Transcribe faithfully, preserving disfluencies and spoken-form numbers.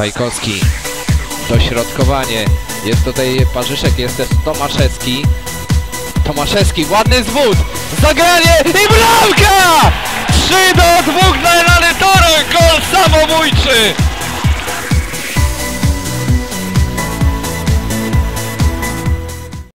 Dajkowski, dośrodkowanie, jest tutaj Parzyszek, jest też Tomaszewski, Tomaszewski, ładny zwód, zagranie i bramka!